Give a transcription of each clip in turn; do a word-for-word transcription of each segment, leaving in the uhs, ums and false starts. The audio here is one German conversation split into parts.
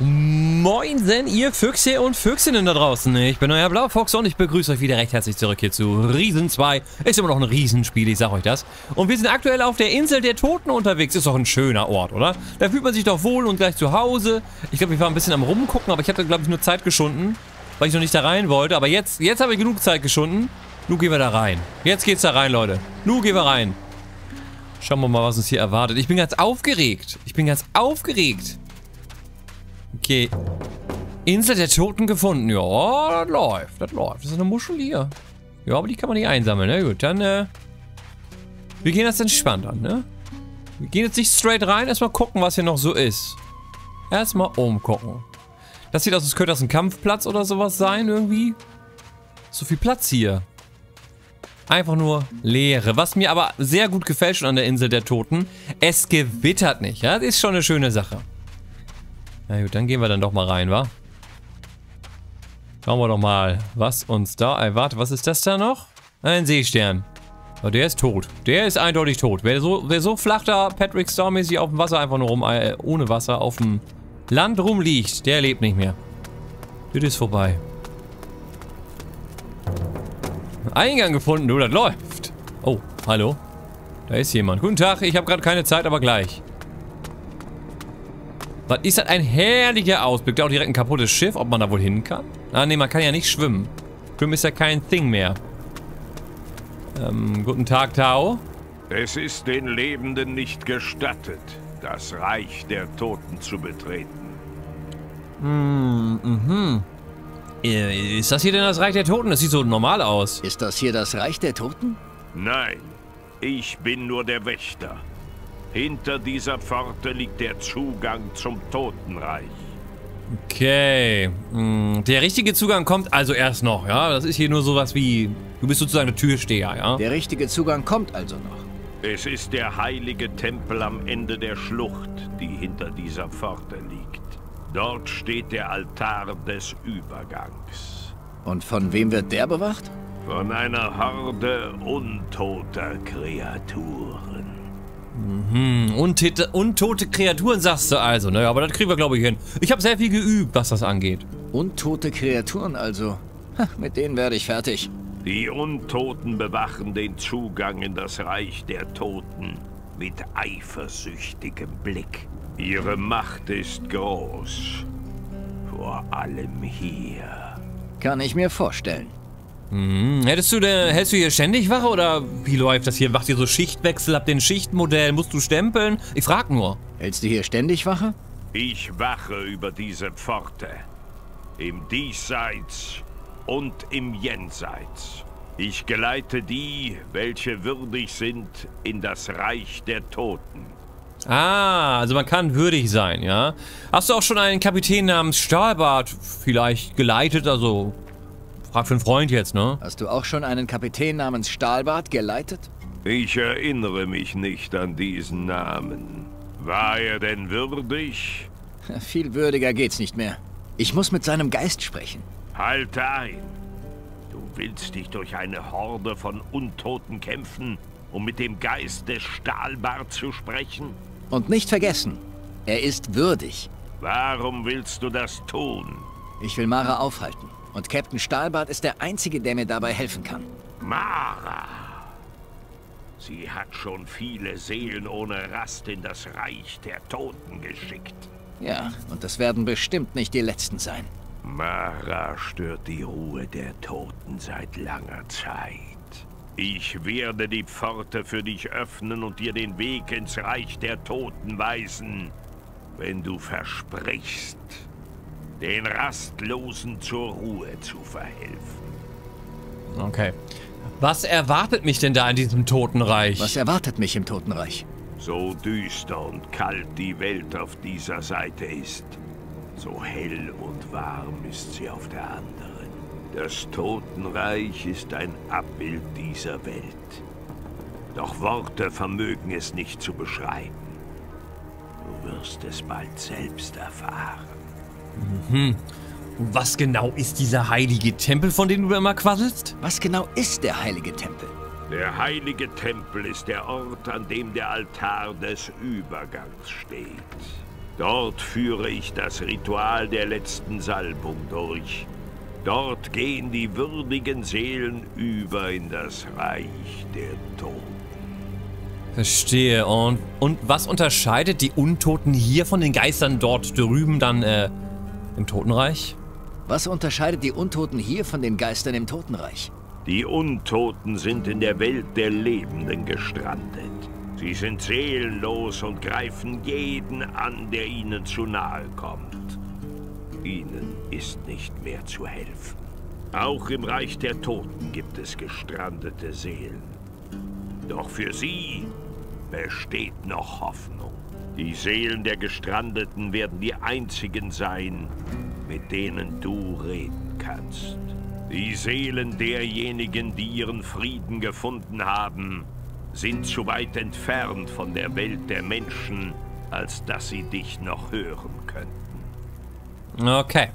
Moinsen, ihr Füchse und Füchsinnen da draußen. Ich bin euer Blaufox und ich begrüße euch wieder recht herzlich zurück hier zu Riesen zwei. Ist immer noch ein Riesenspiel, ich sag euch das. Und wir sind aktuell auf der Insel der Toten unterwegs. Ist doch ein schöner Ort, oder? Da fühlt man sich doch wohl und gleich zu Hause. Ich glaube, ich war ein bisschen am Rumgucken, aber ich hatte, glaube ich, nur Zeit geschunden, weil ich noch nicht da rein wollte. Aber jetzt, jetzt habe ich genug Zeit geschunden. Nun gehen wir da rein. Jetzt geht's da rein, Leute. Nun gehen wir rein. Schauen wir mal, was uns hier erwartet. Ich bin ganz aufgeregt. Ich bin ganz aufgeregt. Okay. Insel der Toten gefunden. Ja, das läuft, das läuft. Das ist eine Muschel hier. Ja, aber die kann man nicht einsammeln. Na gut, dann, äh... wir gehen das entspannt an, ne? Wir gehen jetzt nicht straight rein. Erstmal gucken, was hier noch so ist. Erstmal umgucken. Das sieht aus, als könnte das ein Kampfplatz oder sowas sein, irgendwie. So viel Platz hier. Einfach nur Leere. Was mir aber sehr gut gefällt schon an der Insel der Toten, es gewittert nicht. Ja? Das ist schon eine schöne Sache. Na gut, dann gehen wir dann doch mal rein, wa? Schauen wir doch mal, was uns da... Ey, warte, was ist das da noch? Ein Seestern. Oh, der ist tot. Der ist eindeutig tot. Wer so, wer so flach da Patrick Storm-mäßig auf dem Wasser einfach nur rum... Äh, ohne Wasser auf dem Land rumliegt, der lebt nicht mehr. Das ist vorbei. Eingang gefunden, du, das läuft. Oh, hallo. Da ist jemand. Guten Tag, ich habe gerade keine Zeit, aber gleich. Was ist das? Ein herrlicher Ausblick. Da auch direkt ein kaputtes Schiff. Ob man da wohl hin kann? Ah, ne, man kann ja nicht schwimmen. Schwimmen ist ja kein Thing mehr. Ähm, guten Tag, Tao. Es ist den Lebenden nicht gestattet, das Reich der Toten zu betreten. Hm, mhm. Ist das hier denn das Reich der Toten? Das sieht so normal aus. Ist das hier das Reich der Toten? Nein, ich bin nur der Wächter. Hinter dieser Pforte liegt der Zugang zum Totenreich. Okay. Der richtige Zugang kommt also erst noch, ja? Das ist hier nur sowas wie... Du bist sozusagen der Türsteher, ja? Der richtige Zugang kommt also noch. Es ist der heilige Tempel am Ende der Schlucht, die hinter dieser Pforte liegt. Dort steht der Altar des Übergangs. Und von wem wird der bewacht? Von einer Horde untoter Kreaturen. Mhm, untote, untote Kreaturen sagst du also, naja, aber das kriegen wir glaube ich hin. Ich habe sehr viel geübt, was das angeht. Untote Kreaturen also? Ha, mit denen werde ich fertig. Die Untoten bewachen den Zugang in das Reich der Toten mit eifersüchtigem Blick. Ihre Macht ist groß. Vor allem hier. Kann ich mir vorstellen. Hm, hättest du denn, hältst du hier ständig Wache oder wie läuft das hier? Macht ihr so Schichtwechsel, habt ihr ein Schichtmodell, musst du stempeln? Ich frag nur. Hältst du hier ständig Wache? Ich wache über diese Pforte. Im Diesseits und im Jenseits. Ich geleite die, welche würdig sind, in das Reich der Toten. Ah, also man kann würdig sein, ja? Hast du auch schon einen Kapitän namens Stahlbart vielleicht geleitet, also... Frag für einen Freund jetzt, ne? Hast du auch schon einen Kapitän namens Stahlbart geleitet? Ich erinnere mich nicht an diesen Namen. War er denn würdig? Viel würdiger geht's nicht mehr. Ich muss mit seinem Geist sprechen. Halt ein! Du willst dich durch eine Horde von Untoten kämpfen, um mit dem Geist des Stahlbart zu sprechen? Und nicht vergessen, er ist würdig. Warum willst du das tun? Ich will Mara aufhalten. Und Captain Stahlbart ist der Einzige, der mir dabei helfen kann. Mara! Sie hat schon viele Seelen ohne Rast in das Reich der Toten geschickt. Ja, und das werden bestimmt nicht die letzten sein. Mara stört die Ruhe der Toten seit langer Zeit. Ich werde die Pforte für dich öffnen und dir den Weg ins Reich der Toten weisen, wenn du versprichst, den Rastlosen zur Ruhe zu verhelfen. Okay. Was erwartet mich denn da in diesem Totenreich? Was erwartet mich im Totenreich? So düster und kalt die Welt auf dieser Seite ist, so hell und warm ist sie auf der anderen. Das Totenreich ist ein Abbild dieser Welt. Doch Worte vermögen es nicht zu beschreiben. Du wirst es bald selbst erfahren. Mhm. Was genau ist dieser heilige Tempel, von dem du immer quasselst? Was genau ist der heilige Tempel? Der heilige Tempel ist der Ort, an dem der Altar des Übergangs steht. Dort führe ich das Ritual der letzten Salbung durch. Dort gehen die würdigen Seelen über in das Reich der Toten. Verstehe. Und, und was unterscheidet die Untoten hier von den Geistern dort drüben dann äh, im Totenreich? Was unterscheidet die Untoten hier von den Geistern im Totenreich? Die Untoten sind in der Welt der Lebenden gestrandet. Sie sind seelenlos und greifen jeden an, der ihnen zu nahe kommt. Ihnen ist nicht mehr zu helfen. Auch im Reich der Toten gibt es gestrandete Seelen. Doch für sie besteht noch Hoffnung. Die Seelen der Gestrandeten werden die einzigen sein, mit denen du reden kannst. Die Seelen derjenigen, die ihren Frieden gefunden haben, sind zu weit entfernt von der Welt der Menschen, als dass sie dich noch hören könnten. Okay.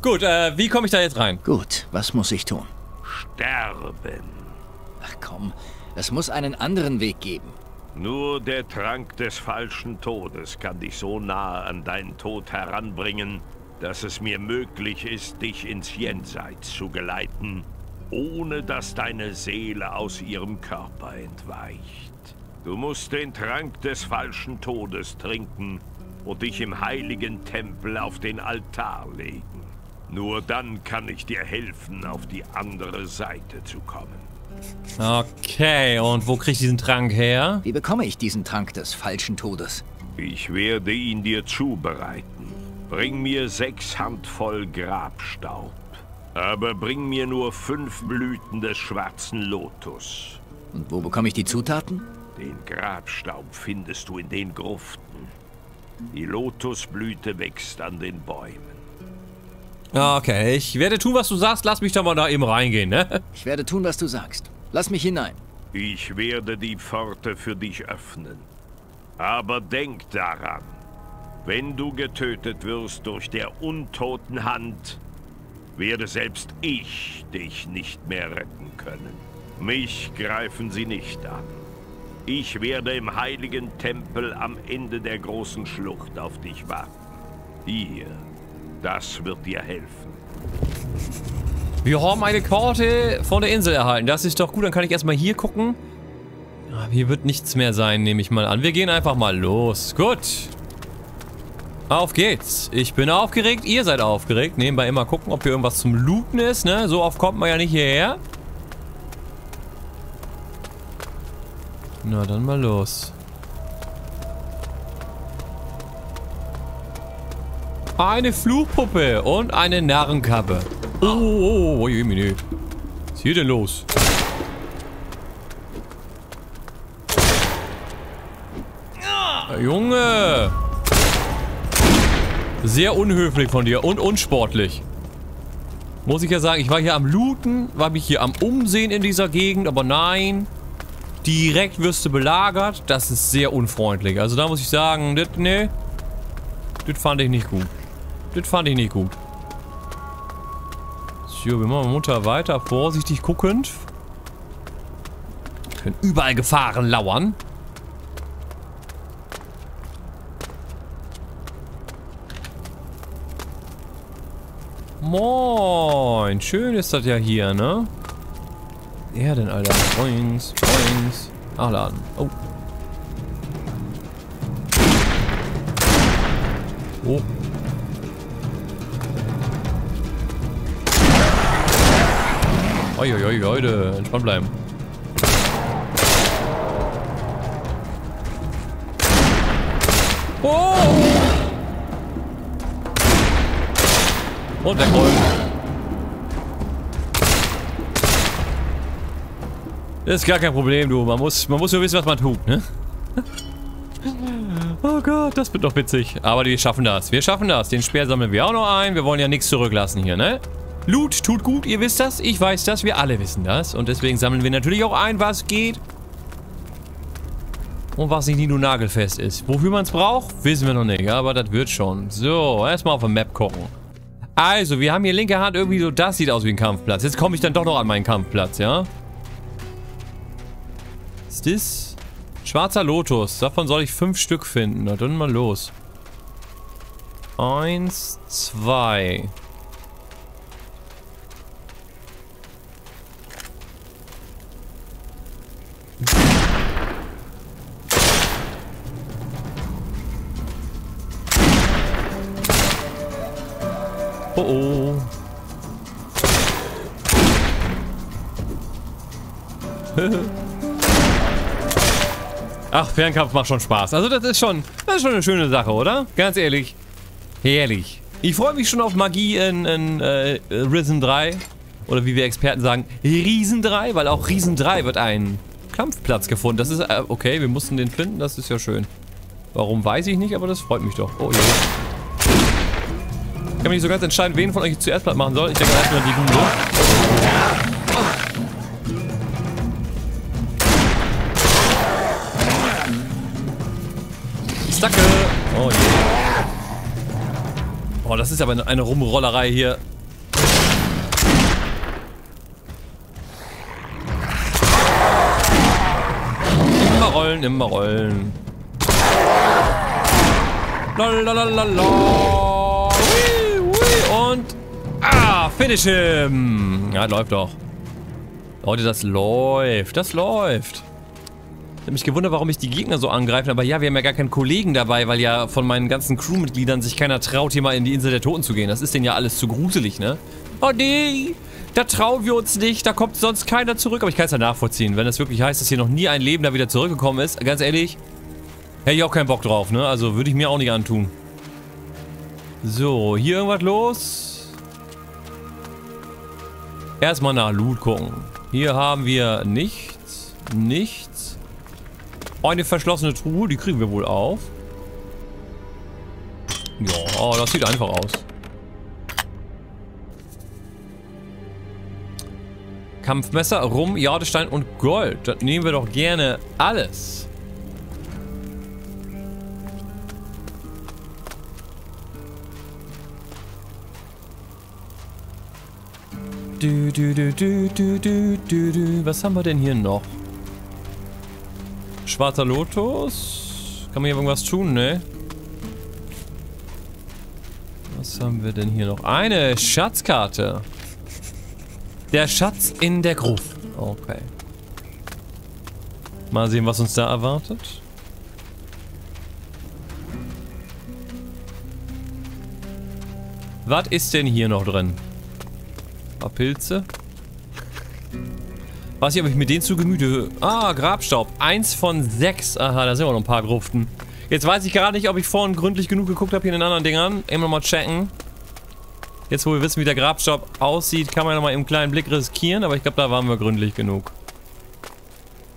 Gut, äh, wie komme ich da jetzt rein? Gut, was muss ich tun? Sterben. Ach komm, es muss einen anderen Weg geben. Nur der Trank des falschen Todes kann dich so nahe an deinen Tod heranbringen, dass es mir möglich ist, dich ins Jenseits zu geleiten, ohne dass deine Seele aus ihrem Körper entweicht. Du musst den Trank des falschen Todes trinken und dich im heiligen Tempel auf den Altar legen. Nur dann kann ich dir helfen, auf die andere Seite zu kommen. Okay, und wo krieg ich diesen Trank her? Wie bekomme ich diesen Trank des falschen Todes? Ich werde ihn dir zubereiten. Bring mir sechs Handvoll Grabstaub. Aber bring mir nur fünf Blüten des schwarzen Lotus. Und wo bekomme ich die Zutaten? Den Grabstaub findest du in den Gruften. Die Lotusblüte wächst an den Bäumen. Okay, ich werde tun, was du sagst. Lass mich doch mal da eben reingehen, ne? Ich werde tun, was du sagst. Lass mich hinein. Ich werde die Pforte für dich öffnen. Aber denk daran, wenn du getötet wirst durch der untoten Hand, werde selbst ich dich nicht mehr retten können. Mich greifen sie nicht an. Ich werde im heiligen Tempel am Ende der großen Schlucht auf dich warten. Hier, das wird dir helfen. Wir haben eine Karte von der Insel erhalten. Das ist doch gut, dann kann ich erstmal hier gucken. Hier wird nichts mehr sein, nehme ich mal an. Wir gehen einfach mal los. Gut. Auf geht's. Ich bin aufgeregt, ihr seid aufgeregt. Nebenbei immer gucken, ob hier irgendwas zum Looten ist, ne? So oft kommt man ja nicht hierher. Na, dann mal los. Eine Fluchpuppe und eine Narrenkappe. Oh, oh, oh, je, meine. Was ist hier denn los? Ah, Junge! Sehr unhöflich von dir und unsportlich. Muss ich ja sagen, ich war hier am Looten, war mich hier am Umsehen in dieser Gegend, aber nein. Direkt wirst du belagert, das ist sehr unfreundlich. Also da muss ich sagen, das, nee, das fand ich nicht gut. Das fand ich nicht gut. So, wir machen munter weiter, vorsichtig guckend. Wir können überall Gefahren lauern. Moin, schön ist das ja hier, ne? Ja, denn, Alter. Points, Points. Nachladen. Oh. Oh. Oi, oi, oi, Leute. Entspannt bleiben. Oh! Und wegrollen. Das ist gar kein Problem, du. Man muss, man muss nur wissen, was man tut, ne? Oh Gott, das wird doch witzig. Aber die schaffen das. Wir schaffen das. Den Speer sammeln wir auch noch ein. Wir wollen ja nichts zurücklassen hier, ne? Loot tut gut, ihr wisst das. Ich weiß das. Wir alle wissen das. Und deswegen sammeln wir natürlich auch ein, was geht. Und was nicht nur nagelfest ist. Wofür man es braucht, wissen wir noch nicht. Aber das wird schon. So, erstmal auf der Map gucken. Also, wir haben hier linke Hand irgendwie so, das sieht aus wie ein Kampfplatz. Jetzt komme ich dann doch noch an meinen Kampfplatz, ja? Ist das? Schwarzer Lotus. Davon soll ich fünf Stück finden. Na, dann mal los. Eins, zwei. Oh oh. Ach, Fernkampf macht schon Spaß. Also das ist schon, das ist schon eine schöne Sache, oder? Ganz ehrlich. Herrlich. Ich freue mich schon auf Magie in, in äh, Risen drei. Oder wie wir Experten sagen, Riesen drei. Weil auch Riesen drei wird ein Kampfplatz gefunden. Das ist, äh, okay, wir mussten den finden. Das ist ja schön. Warum, weiß ich nicht, aber das freut mich doch. Oh ja. Ich kann mich nicht so ganz entscheiden, wen von euch ich zuerst platt machen soll. Ich denke erstmal die Hunde. Stacke! Oh je. Yeah. Oh, das ist aber eine Rumrollerei hier. Immer rollen, immer rollen. Lalalala. Und ah, finish him. Ja, läuft doch. Leute, das läuft. Das läuft. Ich habe mich gewundert, warum mich die Gegner so angreifen. Aber ja, wir haben ja gar keinen Kollegen dabei, weil ja von meinen ganzen Crewmitgliedern sich keiner traut, hier mal in die Insel der Toten zu gehen. Das ist denen ja alles zu gruselig, ne? Oh nee, da trauen wir uns nicht. Da kommt sonst keiner zurück. Aber ich kann es ja nachvollziehen. Wenn das wirklich heißt, dass hier noch nie ein Lebender wieder zurückgekommen ist, ganz ehrlich, hätte ich auch keinen Bock drauf, ne? Also würde ich mir auch nicht antun. So, hier irgendwas los? Erstmal nach Loot gucken. Hier haben wir nichts, nichts. Eine verschlossene Truhe, die kriegen wir wohl auf. Ja, das sieht einfach aus. Kampfmesser, Rum, Jadestein und Gold. Das nehmen wir doch gerne alles. Du, du, du, du, du, du, du. Was haben wir denn hier noch? Schwarzer Lotus? Kann man hier irgendwas tun, ne? Was haben wir denn hier noch? Eine Schatzkarte. Der Schatz in der Gruft. Okay. Mal sehen, was uns da erwartet. Was ist denn hier noch drin? Pilze. Weiß nicht, ob ich mit denen zu Gemüte... Ah, Grabstaub. Eins von sechs. Aha, da sind wir noch ein paar Gruften. Jetzt weiß ich gerade nicht, ob ich vorhin gründlich genug geguckt habe hier in den anderen Dingern. Immer nochmal checken. Jetzt, wo wir wissen, wie der Grabstaub aussieht, kann man nochmal im kleinen Blick riskieren. Aber ich glaube, da waren wir gründlich genug.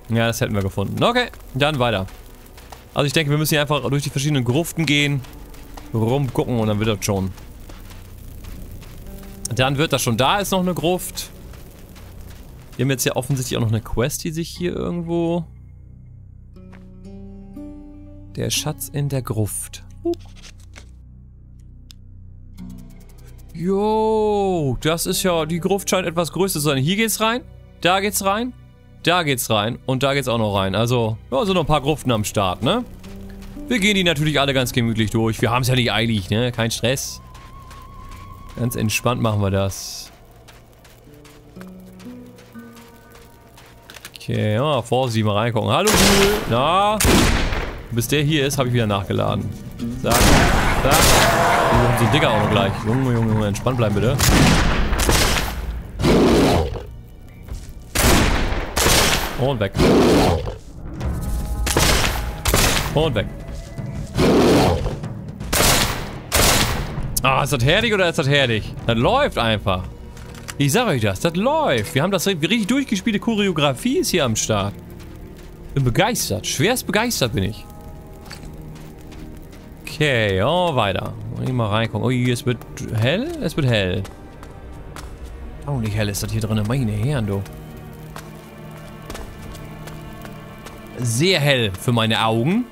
Ja, das hätten wir gefunden. Okay, dann weiter. Also ich denke, wir müssen hier einfach durch die verschiedenen Gruften gehen, rumgucken und dann wird das schon. Dann wird das schon. Da ist noch eine Gruft. Wir haben jetzt ja offensichtlich auch noch eine Quest, die sich hier irgendwo... Der Schatz in der Gruft. Uh. Jo, das ist ja... Die Gruft scheint etwas größer zu sein. Hier geht's rein, da geht's rein, da geht's rein und da geht's auch noch rein. Also, ja, sind noch ein paar Gruften am Start, ne? Wir gehen die natürlich alle ganz gemütlich durch. Wir haben es ja nicht eilig, ne? Kein Stress. Ganz entspannt machen wir das. Okay, ja, vorsichtig mal reingucken. Hallo, Google. Na? Bis der hier ist, habe ich wieder nachgeladen. Zack, zack. Wir haben so einen Dicker auch noch gleich. Junge, Junge, Junge, entspannt bleiben bitte. Und weg. Und weg. Ah, ist das herrlich oder ist das herrlich? Das läuft einfach. Ich sag euch das, das läuft. Wir haben das richtig durchgespielte Choreografie ist hier am Start. Bin begeistert, schwerst begeistert bin ich. Okay, oh, weiter. Mal, mal reingucken. Ui, es wird hell, es wird hell. Oh, nicht hell ist das hier drin, meine Herren, du. Sehr hell für meine Augen.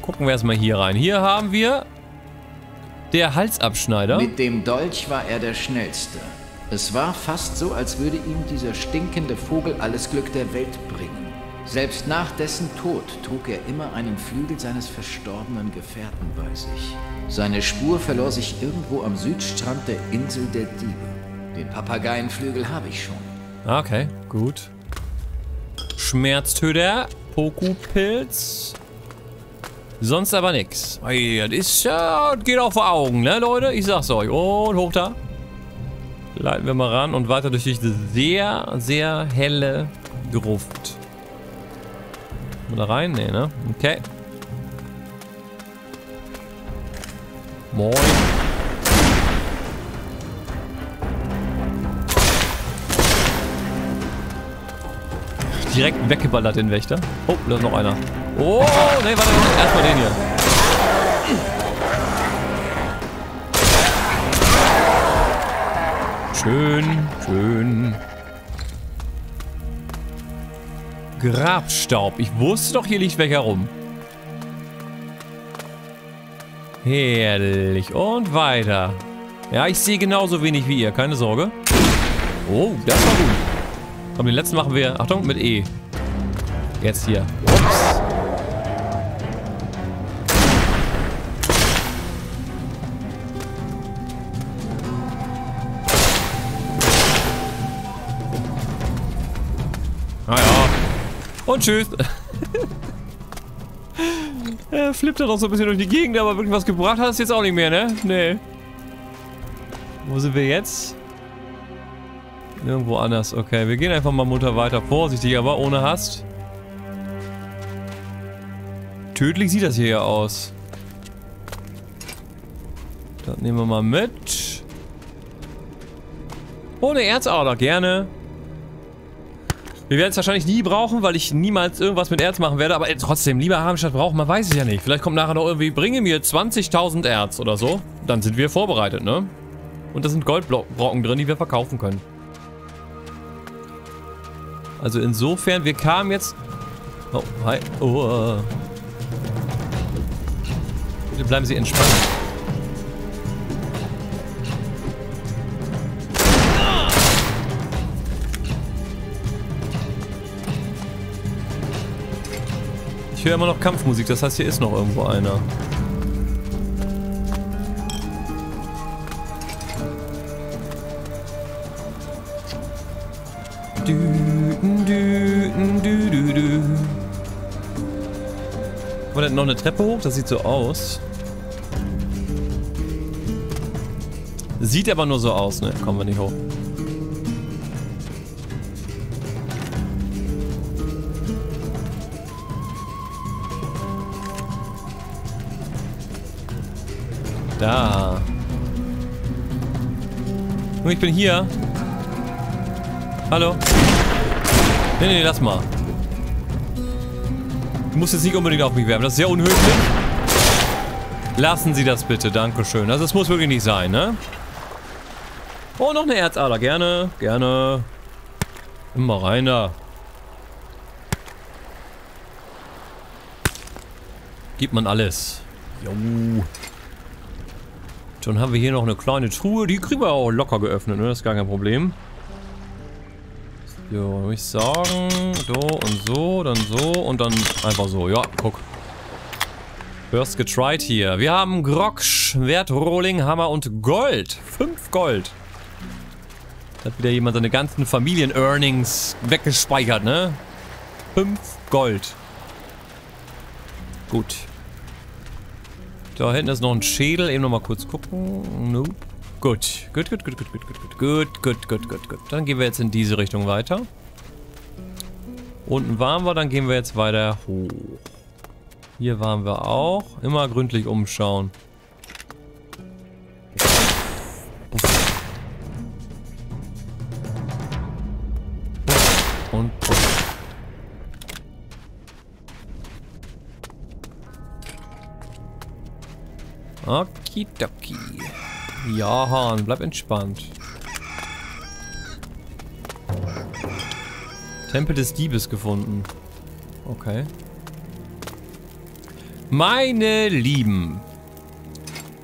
Gucken wir erstmal hier rein. Hier haben wir... Der Halsabschneider. Mit dem Dolch war er der Schnellste. Es war fast so, als würde ihm dieser stinkende Vogel alles Glück der Welt bringen. Selbst nach dessen Tod trug er immer einen Flügel seines verstorbenen Gefährten bei sich. Seine Spur verlor sich irgendwo am Südstrand der Insel der Diebe. Den Papageienflügel habe ich schon. Okay, gut. Schmerztöder, Pokupilz. Sonst aber nix. Das ist ja, geht auch vor Augen, ne Leute? Ich sag's euch. Und hoch da. Leiten wir mal ran und weiter durch diese sehr, sehr helle Gruft. Da rein? Nee, ne? Okay. Moin. Direkt weggeballert den Wächter. Oh, da ist noch einer. Oh, nee, warte, erstmal den hier. Schön, schön. Grabstaub. Ich wusste doch, hier liegt welcher rum. Herrlich. Und weiter. Ja, ich sehe genauso wenig wie ihr. Keine Sorge. Oh, das war gut. Komm, den letzten machen wir. Achtung, mit E. Jetzt hier. Ups. Ah ja. Und tschüss. Er flippt da doch so ein bisschen durch die Gegend, aber wirklich was gebracht hat es jetzt auch nicht mehr, ne? Nee. Wo sind wir jetzt? Irgendwo anders. Okay, wir gehen einfach mal munter weiter. Vorsichtig, aber ohne Hast. Tödlich sieht das hier ja aus. Das nehmen wir mal mit. Ohne Erzader, gerne. Wir werden es wahrscheinlich nie brauchen, weil ich niemals irgendwas mit Erz machen werde, aber trotzdem, lieber haben statt brauchen, man weiß es ja nicht. Vielleicht kommt nachher noch irgendwie, bringe mir zwanzigtausend Erz oder so. Dann sind wir vorbereitet, ne? Und da sind Goldbrocken drin, die wir verkaufen können. Also insofern, wir kamen jetzt... Oh, hi. Oh. Bitte bleiben Sie entspannt. Ich höre immer noch Kampfmusik, das heißt, hier ist noch irgendwo einer. Dü, dü, dü, dü, dü. Kommt da noch eine Treppe hoch? Das sieht so aus. Sieht aber nur so aus, ne? Kommen wir nicht hoch. Da. Und ich bin hier. Hallo. Nee, nee, lass mal. Du musst jetzt nicht unbedingt auf mich werfen. Das ist sehr unhöflich. Lassen Sie das bitte. Dankeschön. Also, das muss wirklich nicht sein, ne? Oh, noch eine Erzader. Gerne. Gerne. Immer rein da. Gibt man alles. Jo. Dann haben wir hier noch eine kleine Truhe, die kriegen wir auch locker geöffnet, ne? Das ist gar kein Problem. So, würde ich sagen, so und so, dann so und dann einfach so. Ja, guck. First getried hier. Wir haben Grog, Schwert, Rohling, Hammer und Gold. Fünf Gold. Da hat wieder jemand seine ganzen Familien-Earnings weggespeichert, ne? Fünf Gold. Gut. Da hinten ist noch ein Schädel, eben nochmal kurz gucken. Nope. Gut. Gut, gut, gut, gut, gut, gut, gut, gut, gut, gut, gut, gut. Dann gehen wir jetzt in diese Richtung weiter. Unten waren wir, dann gehen wir jetzt weiter hoch. Hier waren wir auch. Immer gründlich umschauen. Und... Okidoki. Ja, Hahn, bleib entspannt. Tempel des Diebes gefunden. Okay. Meine Lieben.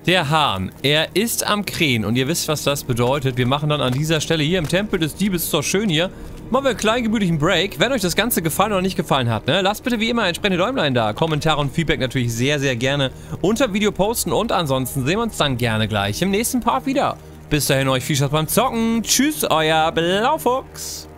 Der Hahn, er ist am Krähen und ihr wisst, was das bedeutet. Wir machen dann an dieser Stelle hier im Tempel des Diebes, ist doch schön hier, machen wir einen kleinen gemütlichen Break. Wenn euch das Ganze gefallen oder nicht gefallen hat, ne, lasst bitte wie immer entsprechende Däumlein da. Kommentare und Feedback natürlich sehr, sehr gerne unter Video posten. Und ansonsten sehen wir uns dann gerne gleich im nächsten Part wieder. Bis dahin euch viel Spaß beim Zocken. Tschüss, euer Blaufox.